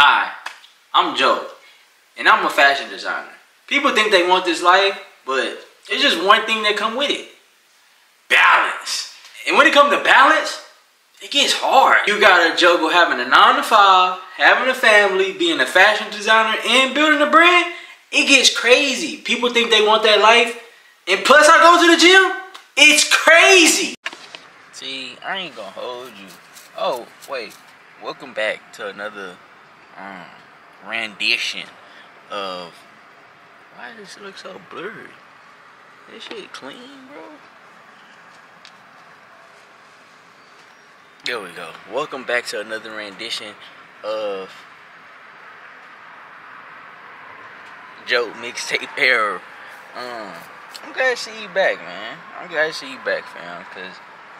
Hi, I'm Joe, and I'm a fashion designer. People think they want this life, but there's just one thing that comes with it. Balance. And when it comes to balance, it gets hard. You gotta juggle having a 9-to-5, having a family, being a fashion designer, and building a brand. It gets crazy. People think they want that life, and plus I go to the gym. It's crazy. See, I ain't gonna hold you. Oh, wait. Welcome back to another rendition of... Why does this look so blurry? This shit clean, bro? There we go. Welcome back to another rendition of Joe Mixtape Error. I'm glad to see you back, man. I'm glad to see you back, fam. Because,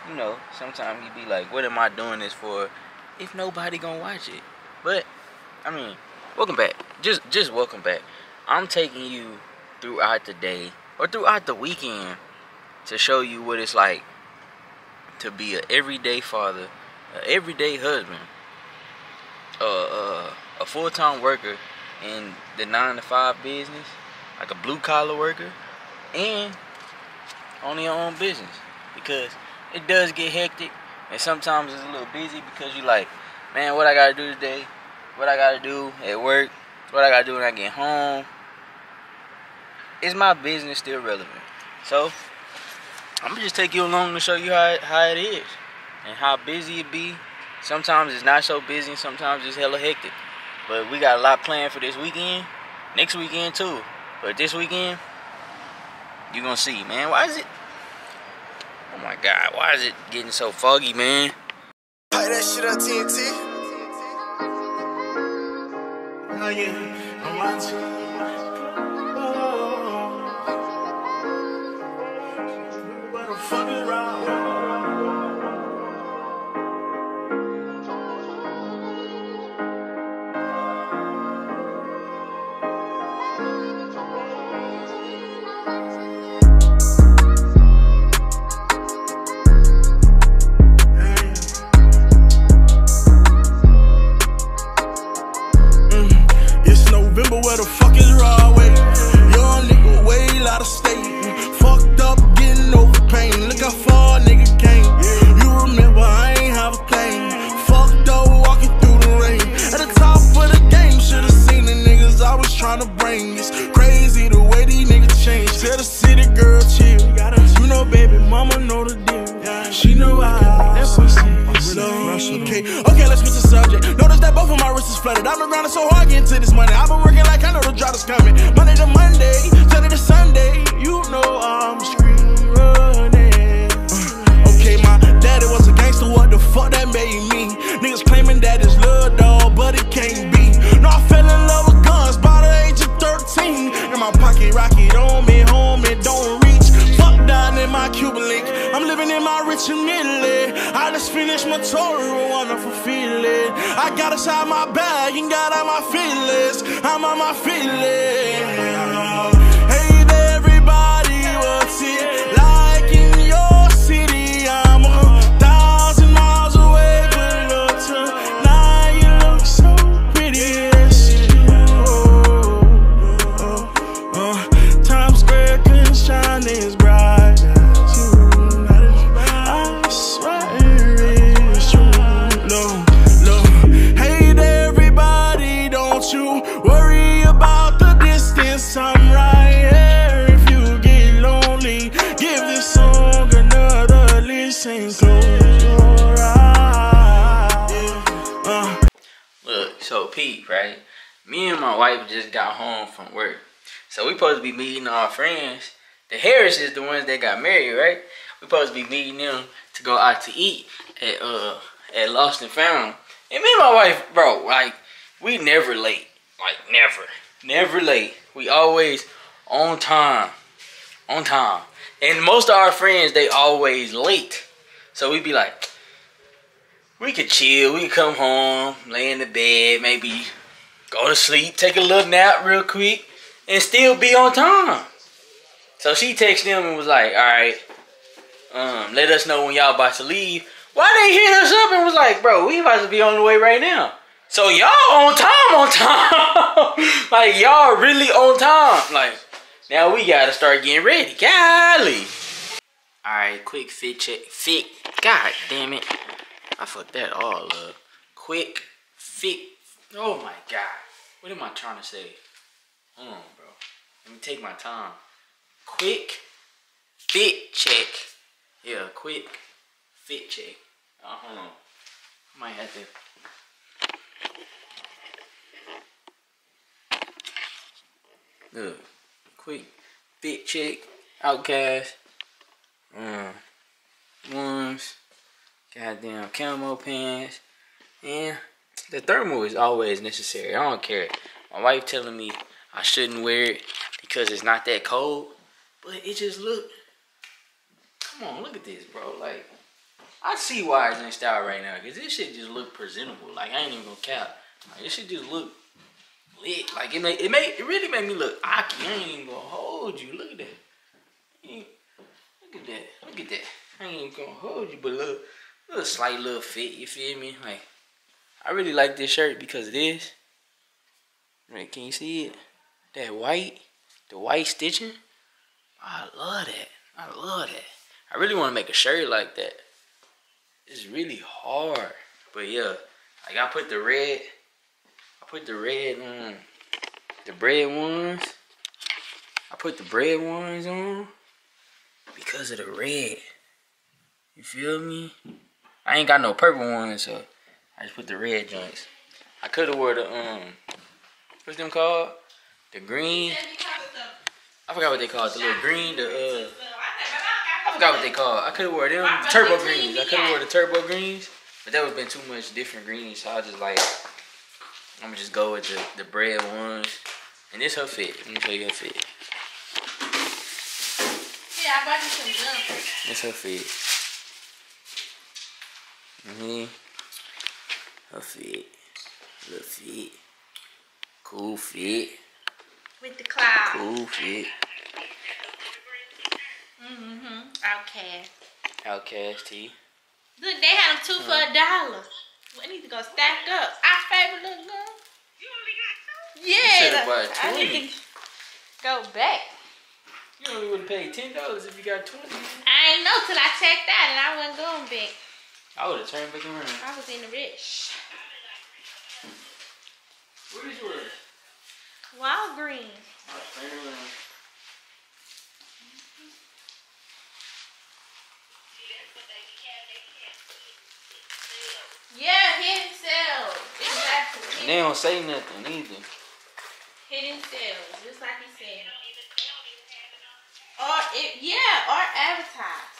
you know, sometimes you be like, what am I doing this for if nobody gonna watch it? But, I mean, welcome back. Just welcome back. I'm taking you throughout the day or throughout the weekend to show you what it's like to be an everyday father, an everyday husband, a full-time worker in the 9-to-5 business, like a blue-collar worker, and on your own business, because it does get hectic, and sometimes it's a little busy because you're like, man, what I gotta do today? What I gotta do at work, what I gotta do when I get home. Is my business still relevant? So I'm gonna just take you along to show you how it is and how busy it be. Sometimes it's not so busy, sometimes it's hella hectic. But we got a lot planned for this weekend, next weekend too. But this weekend, you're gonna see, man. Why is it? Oh my God, why is it getting so foggy, man? Play that shit on TNT. Oh yeah, I want you. Oh, what the fuck is wrong? Where the fuck is raw way? Young nigga way out of state. Fucked up, getting over pain. Look how far nigga came. You remember I ain't have a thing. Fucked up, walking through the rain. At the top of the game, should've seen the niggas I was trying to bring. It's crazy the way these niggas change. Tell the city girl chill. You know baby mama know the deal. She know I Okay, let's switch the subject. Notice that both of my wrists is flooded. I've been grinding so hard getting to this money. I've been working like I know the drought is coming. Monday to Monday, Sunday to Sunday. You know I'm screaming. Okay, my daddy was a gangster. What the fuck that made me? Niggas claiming that it's love, dog, but it can't be. No, I fell in love with guns by the age of 13. In my pocket, rocket on me, home, it don't reach. Fuck down in my Cuban link. I'm living in my rich and middle. I just finished my tour, a wonderful feeling. I got inside my bag and got out my feelings. I'm on my feelings. Hey there, everybody, what's it like in your city? I'm 1,000 miles away, but look tonight, you look so pretty. Oh, oh, oh. Times Square can shine as bright. Right, me and my wife just got home from work, so we supposed to be meeting our friends. The Harris is the ones that got married, right? We supposed to be meeting them to go out to eat at Lost and Found. And me and my wife, bro, like we never late, like never late. We always on time, And most of our friends, they always late, so we be like, we could chill, we could come home, lay in the bed, maybe go to sleep, take a little nap real quick, and still be on time. So she texted them and was like, alright, let us know when y'all about to leave. Why they hit us up and was like, bro, we about to be on the way right now. So y'all on time. Like, y'all really on time. Like, now we gotta start getting ready. Golly. Alright, quick fit check. Fit. God damn it. I fucked that all up. Quick fit. Oh my God. What am I trying to say? Hold on, bro. Let me take my time. Quick fit check. Yeah, quick fit check. Hold on. I might have to. Look, quick fit check. Outcast. Ones. Goddamn camo pants. And the thermal is always necessary. I don't care. My wife telling me I shouldn't wear it because it's not that cold. But it just look. Come on, look at this, bro. Like, I see why it's in style right now. Because this shit just look presentable. Like, I ain't even gonna cap. Like, this shit just look lit. Like, it really made me look aki. I ain't even gonna hold you. Look at that. Look at that. Look at that. I ain't even gonna hold you. But look, little slight little fit. You feel me? Like, I really like this shirt because of this. Right, can you see it? That white. The white stitching. I love that. I love that. I really want to make a shirt like that. It's really hard. But yeah. Like, I put the red. I put the red on. The bread ones. I put the bread ones on. Because of the red. You feel me? I ain't got no purple ones, so I just put the red joints. I could have wore the, what's them called? The green. I forgot what they called. The little green, I forgot what they called. I could have wore them turbo greens. I could have wore the turbo greens, but that would have been too much different greens. So I just like, I'm just go with the bread ones. And this her fit. Let me show you her fit. Yeah, I bought you some jump. This her fit. Her fit. Little fit. Cool fit. With the cloud. Cool fit. Mm-hmm. Outcast. Outcast tee. Look, they had them two for $1. We need to go stack up. Our favorite little girl. You only got two? Yeah. You I need to go back. You only would have paid $10 if you got 20. I ain't know till I checked out and I wasn't going back. I would have turned back around. I was in the rich. What is yours? Walgreens. Yeah, hidden sales. Exactly. They don't say nothing either. Hidden sales, just like he said. Or or advertise.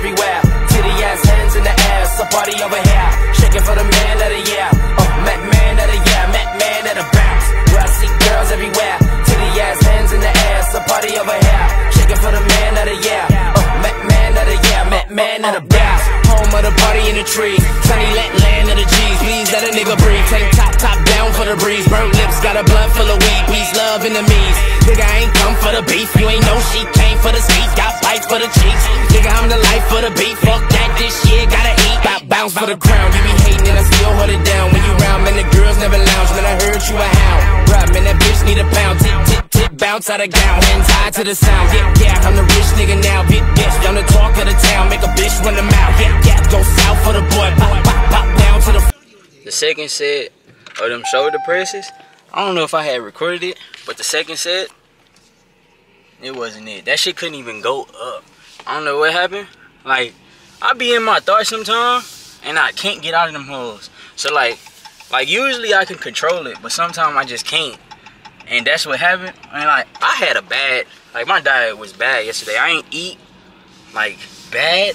Everywhere, titty ass hands in the air, so party over here, shaking for the man of the year, oh, Mac man of the year, Mac man of the bounce, where I see girls everywhere, titty ass hands in the air, so party over here, shaking for the man of the year, oh, Mac man of the year, Mac man of the bounce, home of the party in the tree, sunny land of the G's, please let a nigga breathe, tank top down for the breeze, burnt lips, got a blunt full of weed, peace, love, enemies, nigga I ain't come for the beef, you ain't know she came for the seats, got bites for the cheeks, nigga I'm the life for the beat, fuck that, this shit gotta eat, bounce for the crown, you be hating and I still hold it down, when you round, man the girls never lounge, man I heard you a hound, right, man that bitch need a pound, tip, tip, tip, bounce out of gown, hands high to the sound, yeah, yeah, I'm the rich nigga now, bitch, bitch, I'm the talk of the town, make a bitch run the mouth, yeah, yeah, go south for the boy, pop, pop, pop, down to the... The second set of them shoulder presses, I don't know if I had recorded it, but the second set, it wasn't it. That shit couldn't even go up. I don't know what happened. Like, I be in my thoughts sometimes, and I can't get out of them holes. So like usually I can control it, but sometimes I just can't. And that's what happened. And like, I had a bad, like my diet was bad yesterday. I ain't eat, like, bad,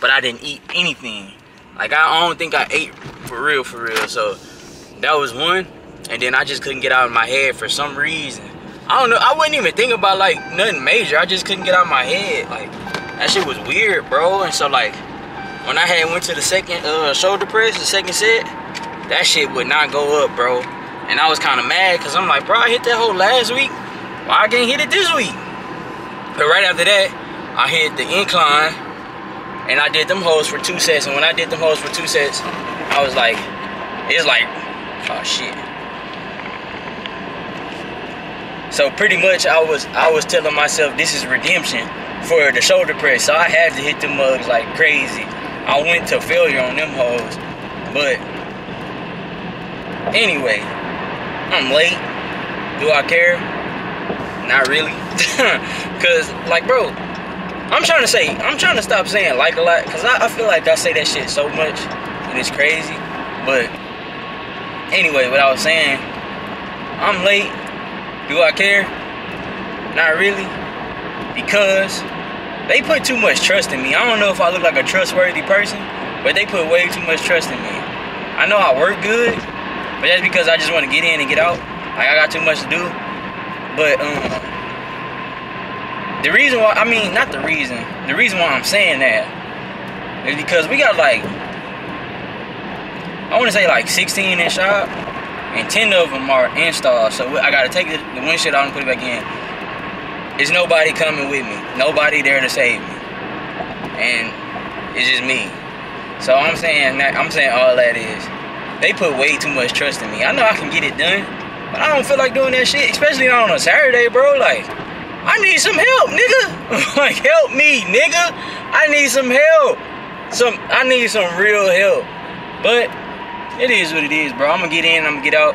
but I didn't eat anything. Like, I don't think I ate for real. So that was one. And then I just couldn't get out of my head for some reason. I don't know. I wasn't even thinking about, like, nothing major. I just couldn't get out of my head. Like, that shit was weird, bro. And so, like, When I had went to the second shoulder press, the second set, that shit would not go up, bro. And I was kind of mad because I'm like, bro, I hit that hole last week. Why I can't hit it this week? But right after that, I hit the incline and I did them holes for 2 sets. And when I did them holes for 2 sets, I was like, it's like, oh shit. So pretty much I was telling myself this is redemption for the shoulder press. So I had to hit them mugs like crazy. I went to failure on them holes. But anyway, I'm late. Do I care? Not really. Cause like, bro, I'm trying to stop saying like a lot, cause I feel like I say that shit so much and it's crazy. But anyway, what I was saying, I'm late. Do I care? Not really. Because they put too much trust in me. I don't know if I look like a trustworthy person, but they put way too much trust in me. I know I work good, but that's because I just want to get in and get out. Like, I got too much to do. But the reason why, I mean, not the reason. The reason why I'm saying that is because we got like, I want to say like 16 in shop. And 10 of them are installed, so I gotta take the windshield out and put it back in. There's nobody coming with me, nobody there to save me, and it's just me. So I'm saying all that is, they put way too much trust in me. I know I can get it done, but I don't feel like doing that shit, especially not on a Saturday, bro. Like, I need some help, nigga. Like, help me, nigga. I need some help. I need some real help. But it is what it is, bro. I'm gonna get in, I'm gonna get out,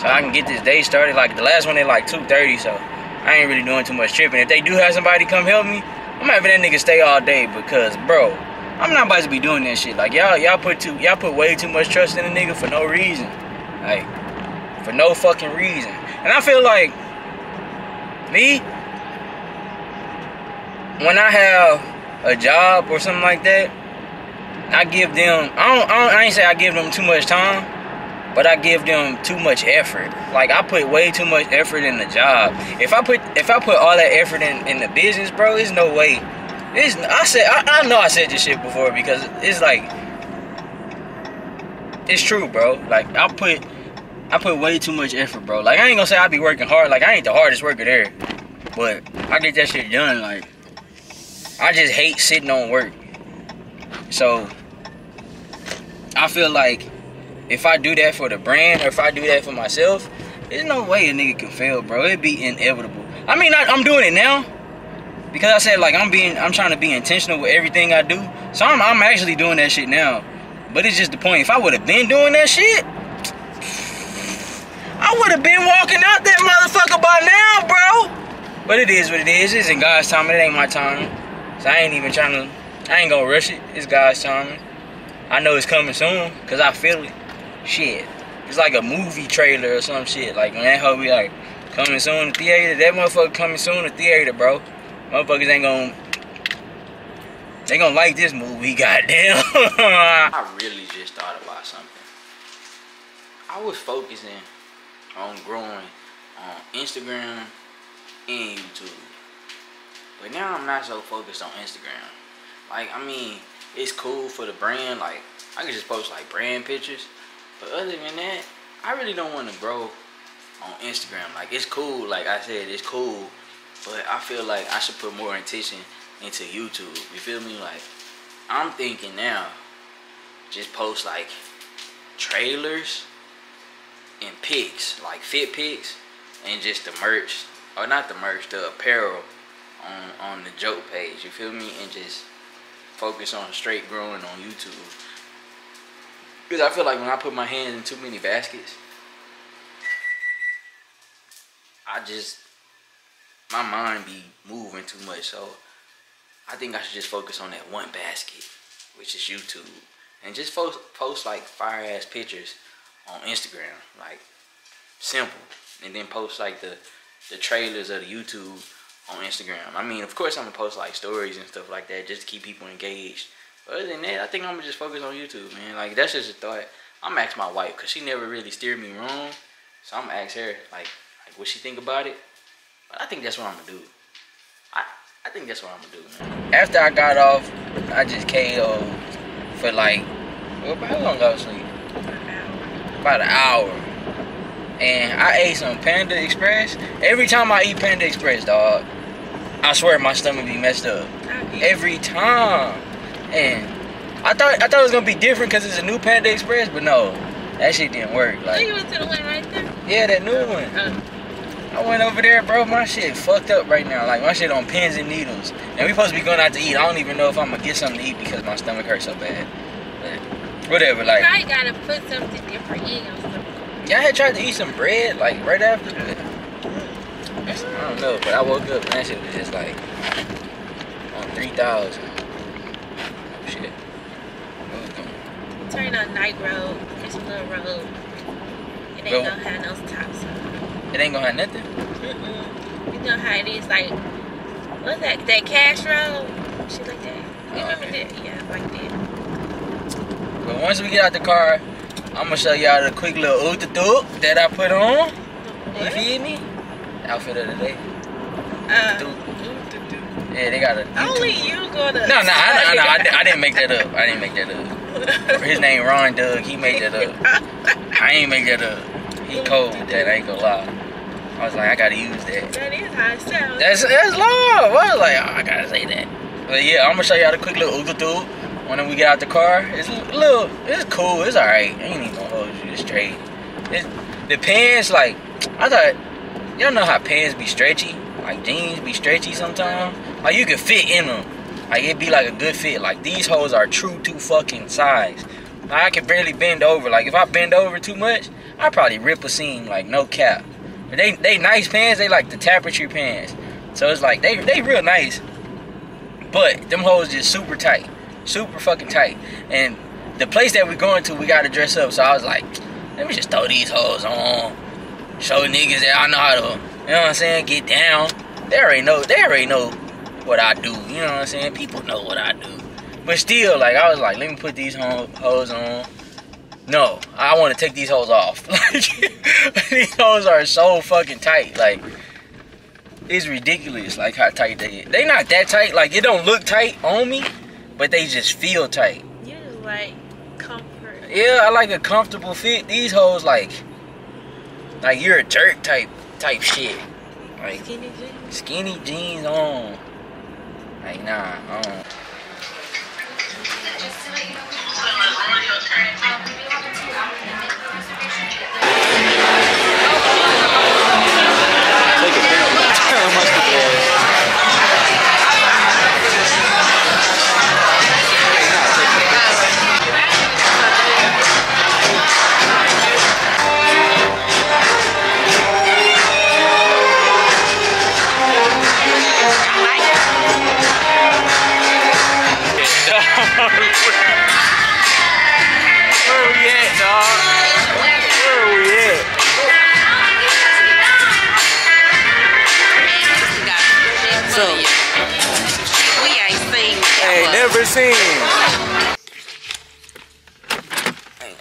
so I can get this day started. Like, the last one at like 2:30, so I ain't really doing too much tripping. If they do have somebody come help me, I'm having that nigga stay all day because, bro, I'm not about to be doing that shit. Like, y'all put way too much trust in a nigga for no reason, like for no fucking reason. And I feel like me, when I have a job or something like that, I give them, I ain't say I give them too much time, but I give them too much effort. Like, I put way too much effort in the job. If I put all that effort in the business, bro, there's no way. I know I said this shit before because it's like, it's true, bro. Like, I put way too much effort, bro. Like, I ain't gonna say I be working hard. Like, I ain't the hardest worker there, but I get that shit done. Like, I just hate sitting on work. So I feel like if I do that for the brand or if I do that for myself, there's no way a nigga can fail, bro. It'd be inevitable. I mean, I'm doing it now because I said, like, I'm trying to be intentional with everything I do. So I'm actually doing that shit now. But it's just the point. If I would have been doing that shit, I would have been walking out that motherfucker by now, bro. But it is what it is. It's in God's time. It ain't my time. So I ain't gonna rush it. It's God's timing. I know it's coming soon, cause I feel it. Shit, it's like a movie trailer or some shit. Like, when that hoe be like, coming soon to theater. That motherfucker coming soon to theater, bro. Motherfuckers they gonna like this movie, goddamn. I really just thought about something. I was focusing on growing on Instagram and YouTube, but now I'm not so focused on Instagram. Like, I mean, it's cool for the brand. Like, I can just post, like, brand pictures. But other than that, I really don't want to grow on Instagram. Like, it's cool. Like I said, it's cool. But I feel like I should put more attention into YouTube. You feel me? Like, I'm thinking now, just post, like, trailers and pics. Like, fit pics and just the merch. Or not the merch, the apparel on the JOAT page. You feel me? And just focus on straight growing on YouTube, because I feel like when I put my hands in too many baskets, my mind be moving too much. So I think I should just focus on that one basket, which is YouTube, and just post like fire ass pictures on Instagram, like simple, and then post like the trailers of the YouTube on Instagram. I mean, of course I'm gonna post like stories and stuff like that just to keep people engaged. But other than that, I think I'm gonna just focus on YouTube, man. Like, that's just a thought. I'm gonna ask my wife, cause she never really steered me wrong. So I'm gonna ask her like what she think about it. But I think that's what I'm gonna do. I think that's what I'm gonna do, man. After I got off, I just KO'd for like, how long I was asleep? About an hour. And I ate some Panda Express. Every time I eat Panda Express, dog, I swear my stomach be messed up. Every time. And I thought it was gonna be different because it's a new Panda Express, but no, that shit didn't work. Like, you went to the one right there? Yeah, that new one. I went over there, bro. My shit fucked up right now. Like, my shit on pins and needles. And we supposed to be going out to eat. I don't even know if I'm gonna get something to eat because my stomach hurts so bad. But whatever, like. I gotta put something different in your stomach. Yeah, I had tried to eat some bread, like, right after that. I don't know, but I woke up and that shit was just like on 3,000. Shit. Turn on night road, it's a little road. It ain't gonna have no stops. It ain't gonna have nothing? Mm-mm. You know how it is, like, what's that? That cash road? Shit like that. You remember that? Yeah, like that. But once we get out the car, I'm gonna show y'all the quick little oot-a-doop that I put on. You feel me? Outfit of the day. Yeah, they got a YouTube. Only you gonna. No, I didn't make that up. I didn't make that up. His name Ron Doug. He made that up. I ain't make that up. He cold. That I ain't gonna lie. I was like, I gotta use that. That is how it sounds. That's love. I was like, oh, I gotta say that. But yeah, I'm gonna show y'all the quick little oot-a-doop. When we get out the car, it's a little, it's cool, it's alright. I ain't even gonna hold you, it's straight. The pants, like, I thought, y'all know how pants be stretchy? Like, jeans be stretchy sometimes? Like, you can fit in them. Like, it be like a good fit. Like, these hoes are true to fucking size. Like, I can barely bend over. Like, if I bend over too much, I probably rip a seam, like, no cap. But they nice pants, they like the tapestry pants. So it's like, they real nice. But them hoes just super tight. Super fucking tight. And the place that we're going to, we gotta dress up. So I was like, let me just throw these hoes on. Show niggas that I know how to, you know what I'm saying, get down. They already know what I do. You know what I'm saying? People know what I do. But still, like, I was like, let me put these hoes on. No, I wanna take these hoes off. Like, these hoes are so fucking tight. Like, it's ridiculous, like, how tight they is. They not that tight, like, it don't look tight on me. But they just feel tight. You just like comfort. Yeah, I like a comfortable fit. These hoes like you're a jerk type shit. Like skinny jeans. Skinny jeans on. Like, nah, on.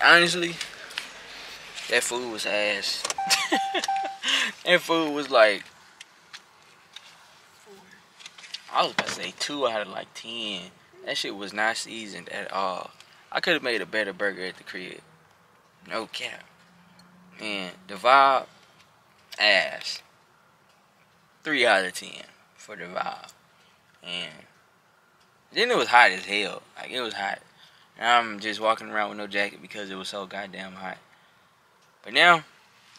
Honestly, that food was ass. That food was like, I was about to say 2 out of like 10. That shit was not seasoned at all. I could have made a better burger at the crib. No cap. And the vibe, ass. 3 out of 10 for the vibe. And then it was hot as hell. Like, it was hot. And I'm just walking around with no jacket because it was so goddamn hot. But now,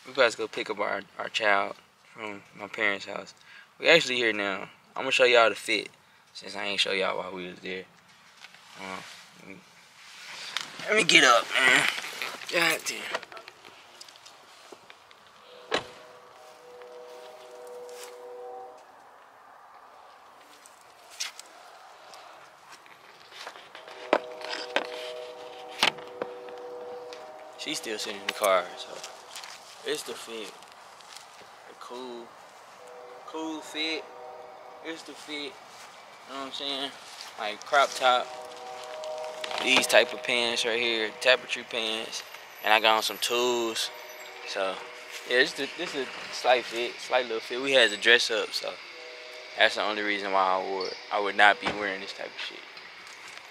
we're about to go pick up our child from my parents' house. We're actually here now. I'm going to show y'all the fit since I ain't show y'all while we was there. Let me get up, man. God damn. She's still sitting in the car, so it's the fit. The cool fit. It's the fit. You know what I'm saying? Like crop top. These type of pants right here, tapestry pants. And I got on some tools. So yeah, this is a slight fit, slight little fit. We had to dress up, so that's the only reason why I would not be wearing this type of shit.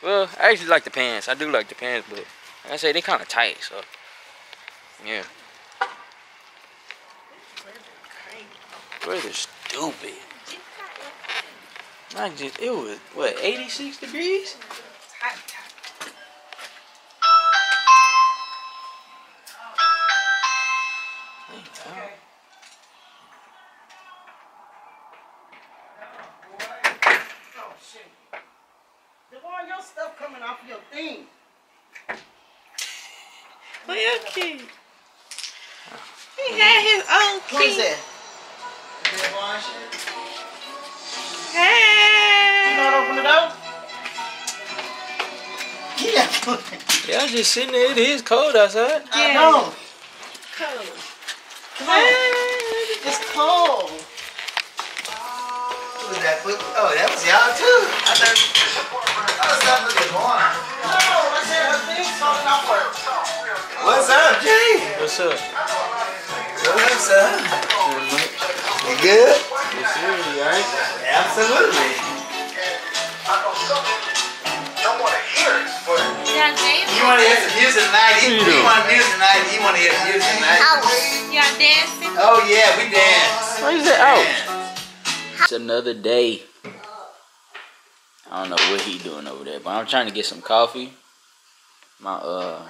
Well, I actually like the pants. I do like the pants, but like I say, they kind of tight, so yeah. Weather's stupid. Not just, it was, what, 86 degrees? Hot, hot. Just sitting there, it is cold outside. Yeah. I know. Cold. Come on. It's cold. What was that? Oh, that was y'all too. I thought I was not looking warm. No, I said her thing's falling off her. What's up, G? What's up? What's up? You good? Yes, sir. You alright? Absolutely. I don't want to hear it, but. You want to hear some music tonight? You want music tonight? You want to hear some music tonight? Y'all dancing? Oh yeah, we dance. Where's it out? It's another day. I don't know what he doing over there, but I'm trying to get some coffee. My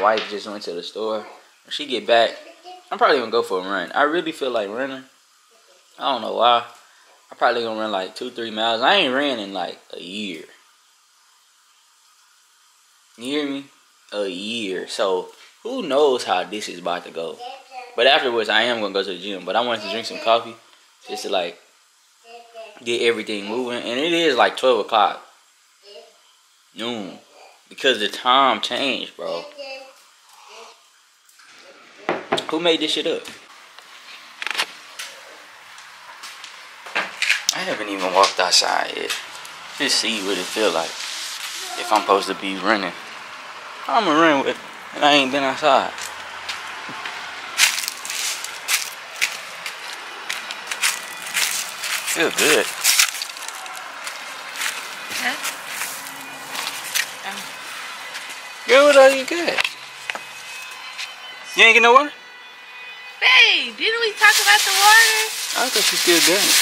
wife just went to the store. When she get back, I'm probably gonna go for a run. I really feel like running. I don't know why. I'm probably gonna run like 2-3 miles. I ain't ran in like a year. You hear me? A year. So, who knows how this is about to go. But afterwards, I am going to go to the gym. But I wanted to drink some coffee just to, like, get everything moving. And it is, like, 12 o'clock. Noon. Because the time changed, bro. Who made this shit up? I haven't even walked outside yet. Just see what it feel like. If I'm supposed to be running. I'm gonna run with, and I ain't been outside. Feel good. Huh? Good, are you good? You ain't get no water? Babe, didn't we talk about the water? I thought you still got it.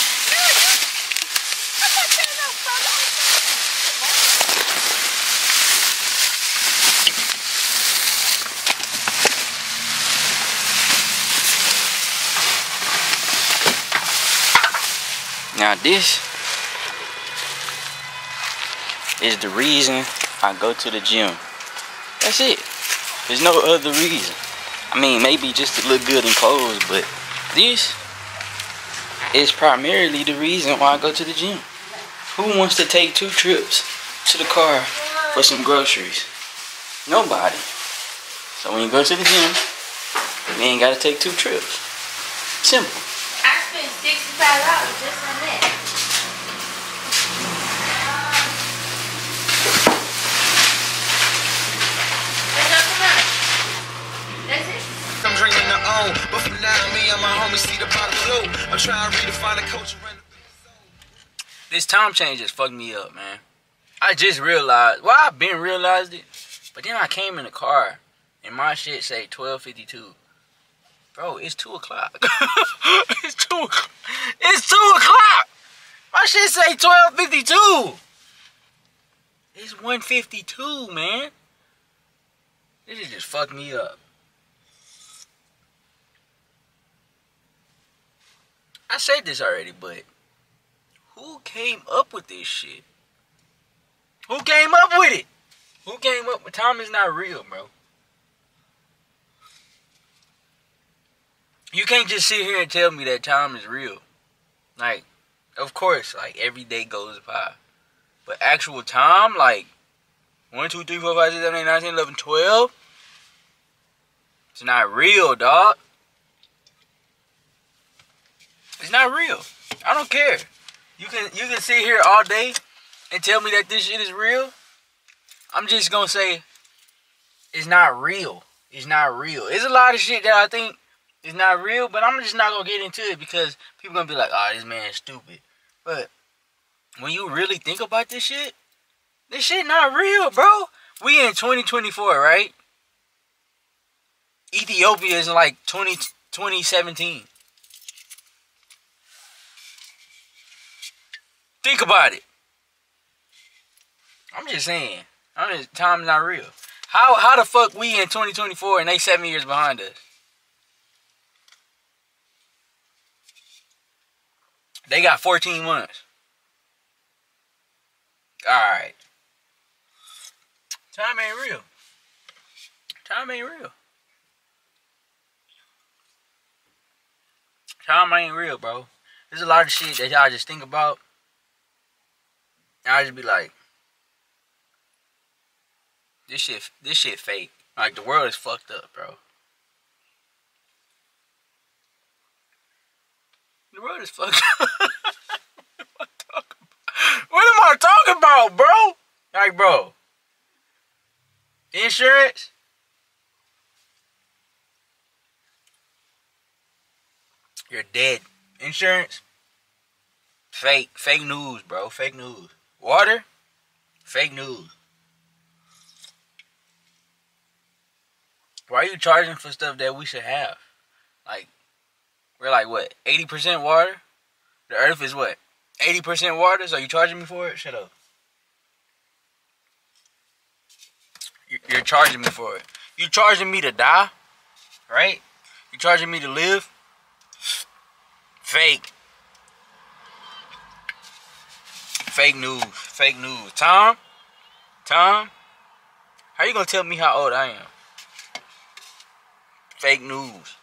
Now this is the reason I go to the gym. That's it. There's no other reason. I mean, maybe just to look good in clothes, but this is primarily the reason why I go to the gym. Who wants to take 2 trips to the car for some groceries? Nobody. So when you go to the gym, you ain't gotta take 2 trips. Simple. I spent $65 just on that. That's it. I'm drinking the own, but from now me and my homies see the bottom blue. I'm trying to redefine the culture. This time change just fucked me up, man. I just realized, well, I've been realized it, but then I came in the car and my shit say 12:52. Bro, it's 2 o'clock. It's 2 o'clock. It's 2 o'clock. My shit say 12:52. It's 1:52, man. This just fucked me up. I said this already, but who came up with this shit? Who came up with it? Who came up with time is not real, bro. You can't just sit here and tell me that time is real. Like, of course, like, every day goes by. But actual time, like, 1, 2, 3, 4, 5, 6, 7, 8, 9, 10, 11, 12. It's not real, dog. It's not real. I don't care. You can sit here all day and tell me that this shit is real. I'm just going to say, it's not real. It's not real. It's a lot of shit that I think... it's not real, but I'm just not going to get into it because people going to be like, oh, this man's stupid. But when you really think about this shit, This shit not real, bro. We in 2024, right? Ethiopia is in like 2017. Think about it. I'm just saying. Time's not real. How the fuck we in 2024 and they 7 years behind us? They got 14 months. Alright. Time ain't real. Time ain't real. Time ain't real, bro. There's a lot of shit that y'all just think about. And I just be like, this shit fake. Like, the world is fucked up, bro. The world is fucked up. What am I talking about, bro? Like, bro. Insurance? You're dead. Insurance? Fake. Fake news, bro. Fake news. Water? Fake news. Why are you charging for stuff that we should have? Like, we're like, what, 80% water? The earth is what, 80% water? So you charging me for it? Shut up. You're charging me for it. You charging me to die, right? You charging me to live? Fake. Fake news. Fake news. Tom? Tom? How you gonna tell me how old I am? Fake news.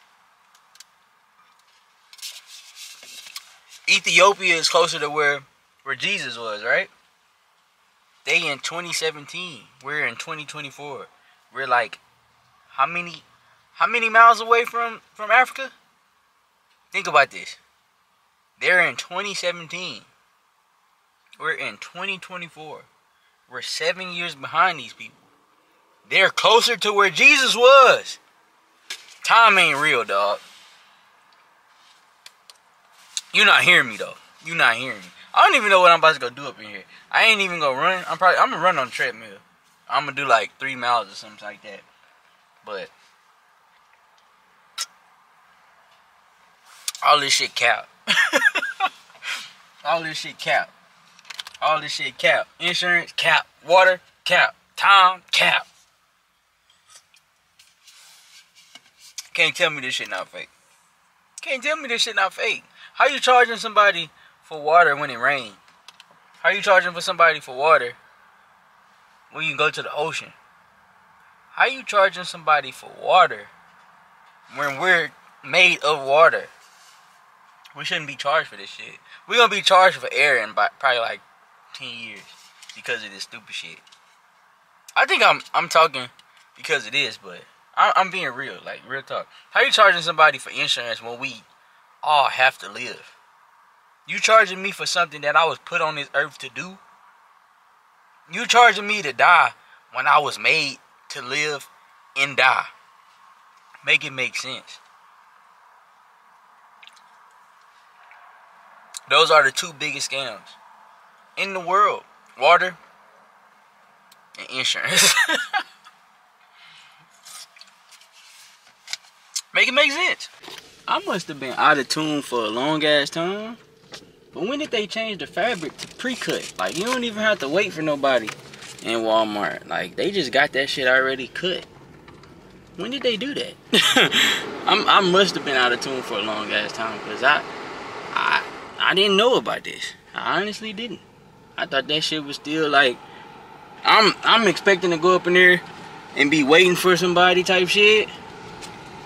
Ethiopia is closer to where Jesus was, right? They in 2017. We're in 2024. We're like how many miles away from Africa? Think about this. They're in 2017. We're in 2024. We're 7 years behind these people. They're closer to where Jesus was. Time ain't real, dog. You not hearing me, though. You not hearing me. I don't even know what I'm about to go do up in here. I ain't even gonna run. I'm gonna run on the treadmill. I'm gonna do like 3 miles or something like that. But all this shit cap. All this shit cap. All this shit cap. Insurance cap. Water cap. Time cap. Can't tell me this shit not fake. Can't tell me this shit not fake. How you charging somebody for water when it rains? How you charging for somebody for water when you go to the ocean? How you charging somebody for water when we're made of water? We shouldn't be charged for this shit. We're gonna be charged for air in probably like 10 years because of this stupid shit. I think I'm talking because of this, but I'm being real, like real talk. How you charging somebody for insurance when we all have to live? You charging me for something that I was put on this earth to do? You charging me to die when I was made to live and die? Make it make sense. Those are the two biggest scams in the world. Water and insurance. Make it make sense. I must have been out of tune for a long ass time. But when did they change the fabric to pre-cut? Like, you don't even have to wait for nobody in Walmart. Like, they just got that shit already cut. When did they do that? I must have been out of tune for a long ass time because I didn't know about this. I honestly didn't. I thought that shit was still like, I'm expecting to go up in there and be waiting for somebody type shit.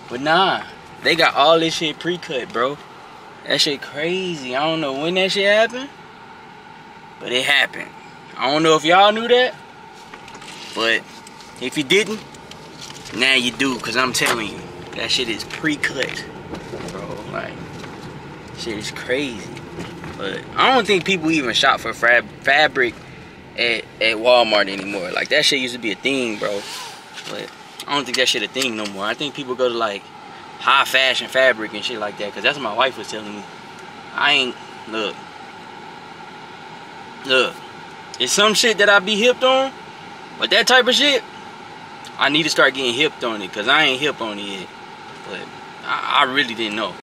But nah, they got all this shit pre-cut, bro. That shit crazy. I don't know when that shit happened, but it happened. I don't know if y'all knew that, but if you didn't, now you do, because I'm telling you, that shit is pre-cut, bro. Like, shit is crazy. But I don't think people even shop for fabric at Walmart anymore. Like, that shit used to be a thing, bro. But I don't think that shit a thing no more. I think people go to like high fashion fabric and shit like that. Cause that's what my wife was telling me. I ain't, look. It's some shit that I be hipped on, but that type of shit, I need to start getting hipped on it, because I ain't hip on it yet. But I really didn't know.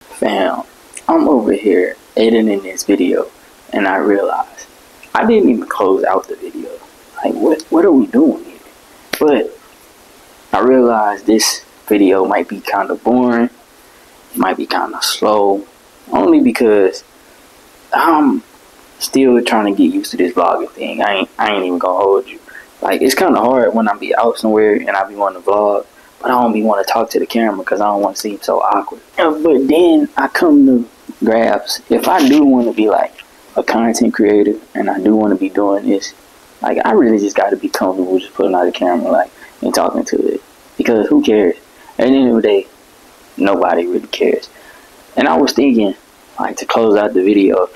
Fam, I'm over here editing this video, and I realized I didn't even close out the video. Like, what are we doing here? But I realized this video might be kind of boring. It might be kind of slow. Only because I'm still trying to get used to this vlogging thing. I ain't even gonna hold you. Like, it's kind of hard when I be out somewhere and I be wanting to vlog, but I don't be want to talk to the camera because I don't want to seem so awkward. But then I come to grabs. If I do want to be like a content creator and I do want to be doing this, like, I really just got to be comfortable just putting out the camera, like, and talking to it. Because who cares? At the end of the day, nobody really cares. And I was thinking, like, to close out the video,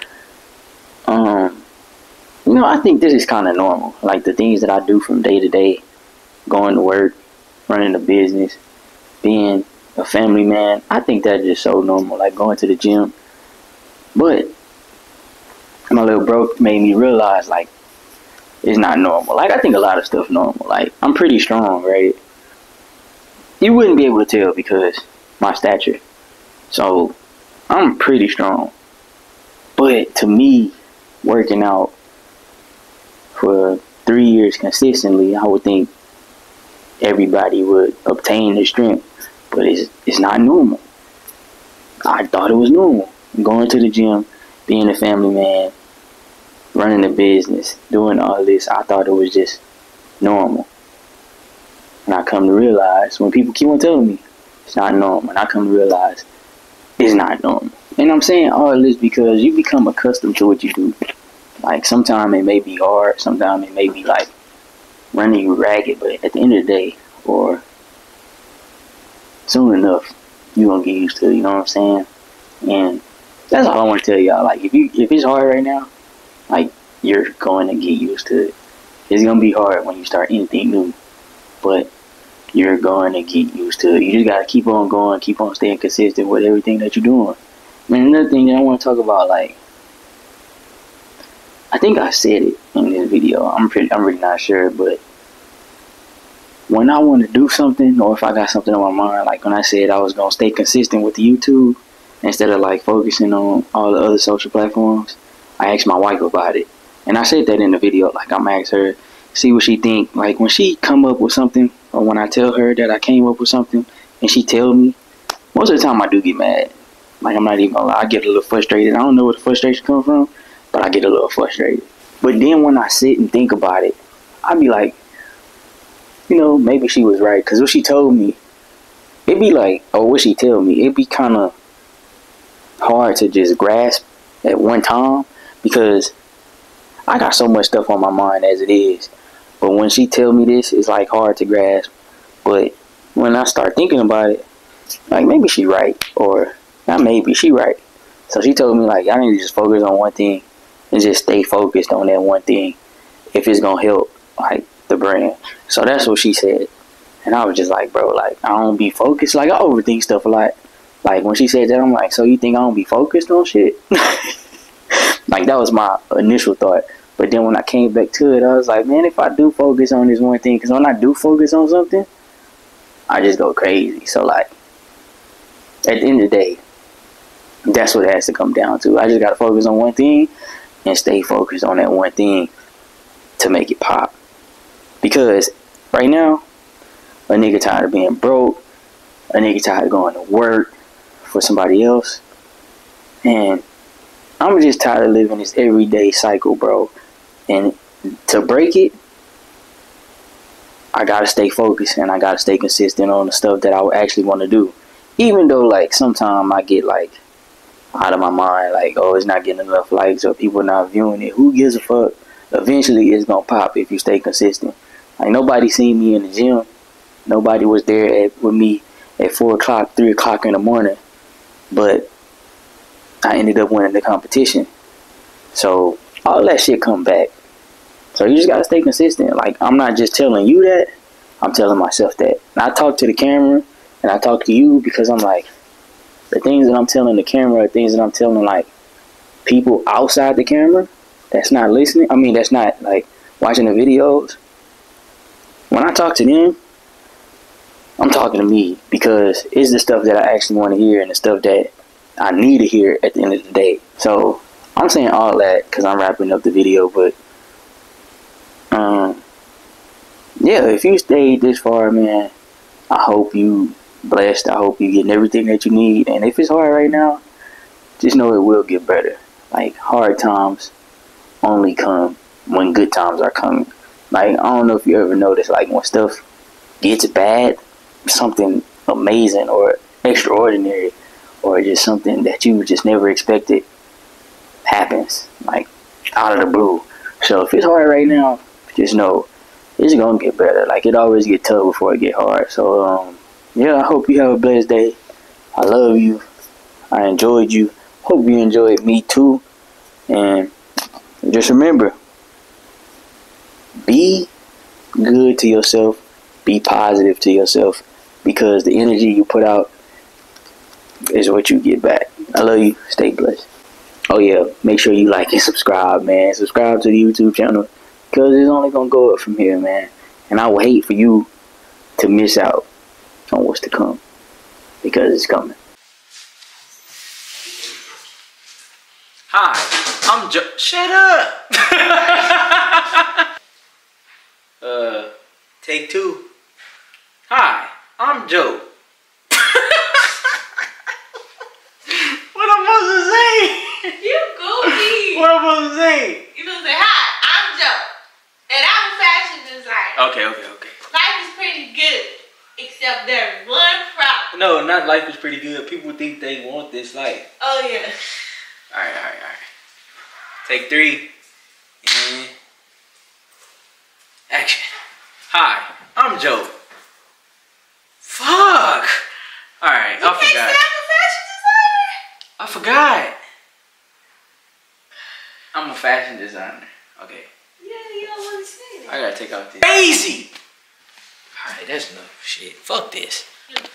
you know, I think this is kind of normal. Like, the things that I do from day to day, going to work, running a business, being a family man, I think that's just so normal, like going to the gym. But my little bro made me realize, like, it's not normal. Like, I think a lot of stuff normal. Like, I'm pretty strong, right? You wouldn't be able to tell because my stature. So I'm pretty strong. But to me, working out for 3 years consistently, I would think everybody would obtain the strength. But it's not normal. I thought it was normal. Going to the gym, being a family man, running a business, doing all this, I thought it was just normal. And I come to realize, when people keep on telling me it's not normal, and I come to realize it's not normal. And I'm saying all this because you become accustomed to what you do. Like, sometimes it may be hard, sometimes it may be like running you ragged, but at the end of the day, or soon enough, you're gonna get used to it, you know what I'm saying? And that's all I wanna tell y'all. Like, if it's hard right now, like, you're going to get used to it. It's gonna be hard when you start anything new, but you're going to get used to it. You just gotta keep on going, keep on staying consistent with everything that you're doing. Man, another thing that I want to talk about, like, I think I said it in this video. I'm really not sure, but when I want to do something, or if I got something on my mind, like when I said I was gonna stay consistent with YouTube instead of like focusing on all the other social platforms, I asked my wife about it, and I said that in the video. Like, I'm asked her, see what she think. Like, when she come up with something, or when I tell her that I came up with something, and she tell me, most of the time I do get mad. Like, I'm not even gonna lie, I get a little frustrated. I don't know where the frustration come from, but I get a little frustrated. But then when I sit and think about it, I be like, you know, maybe she was right. Because what she told me, it'd be like, or what she tell me, it'd be kind of hard to just grasp at one time, because I got so much stuff on my mind as it is. But when she tell me this, it's like hard to grasp. But when I start thinking about it, like, maybe she right, or not maybe, she right. So she told me, like, I need to just focus on one thing and just stay focused on that one thing if it's gonna help, like, the brand. So that's what she said. And I was just like, bro, like, I don't be focused. Like, I overthink stuff a lot. Like, when she said that, I'm like, so you think I don't be focused on shit? Like, that was my initial thought. But then when I came back to it, I was like, man, if I do focus on this one thing, because when I do focus on something, I just go crazy. So, like, at the end of the day, that's what it has to come down to. I just got to focus on one thing and stay focused on that one thing to make it pop. Because right now, a nigga tired of being broke, a nigga tired of going to work for somebody else, and I'm just tired of living this everyday cycle, bro. And to break it, I gotta stay focused and I gotta stay consistent on the stuff that I actually want to do. Even though, like, sometimes I get, like, out of my mind, like, oh, it's not getting enough likes or people not viewing it. Who gives a fuck? Eventually, it's gonna pop if you stay consistent. Like, nobody seen me in the gym. Nobody was there with me at 4 o'clock, 3 o'clock in the morning. But I ended up winning the competition. So all that shit come back. So you just gotta stay consistent. Like, I'm not just telling you that, I'm telling myself that. And I talk to the camera and I talk to you because I'm like, the things that I'm telling the camera, the things that I'm telling like people outside the camera that's not listening, I mean that's not like watching the videos, when I talk to them, I'm talking to me, because it's the stuff that I actually want to hear and the stuff that I need to hear at the end of the day. So I'm saying all that because I'm wrapping up the video, but yeah, if you stayed this far, man, I hope you blessed. I hope you getting everything that you need. And if it's hard right now, just know it will get better. Like, hard times only come when good times are coming. Like, I don't know if you ever noticed, like, when stuff gets bad, something amazing or extraordinary or just something that you just never expected happens, like, out of the blue. So if it's hard right now, just know it's gonna get better. Like, it always get tough before it get hard. So yeah, I hope you have a blessed day. I love you. I enjoyed you. Hope you enjoyed me too. And just remember, be good to yourself. Be positive to yourself, because the energy you put out is what you get back. I love you. Stay blessed. Oh yeah, make sure you like and subscribe, man. Subscribe to the YouTube channel, because it's only gonna go up from here, man. And I will hate for you to miss out on what's to come, because it's coming. Hi, I'm Joe. Shut up. Take two. Hi, I'm Joe. What am I supposed to say? You goofy. What am I supposed to say? You supposed to say, hi, I'm Joe, and I'm a fashion designer. Okay, okay, okay. Life is pretty good, except there's one problem. No, not life is pretty good. People think they want this life. Oh yeah. All right, all right, all right. Take three. And action. Hi, I'm Joe. Fuck! Alright, I forgot. You can't say I'm a fashion designer? I forgot. I'm a fashion designer. Okay. Yeah, you don't want to say that. I gotta take off this. Crazy! Alright, that's enough shit. Fuck this.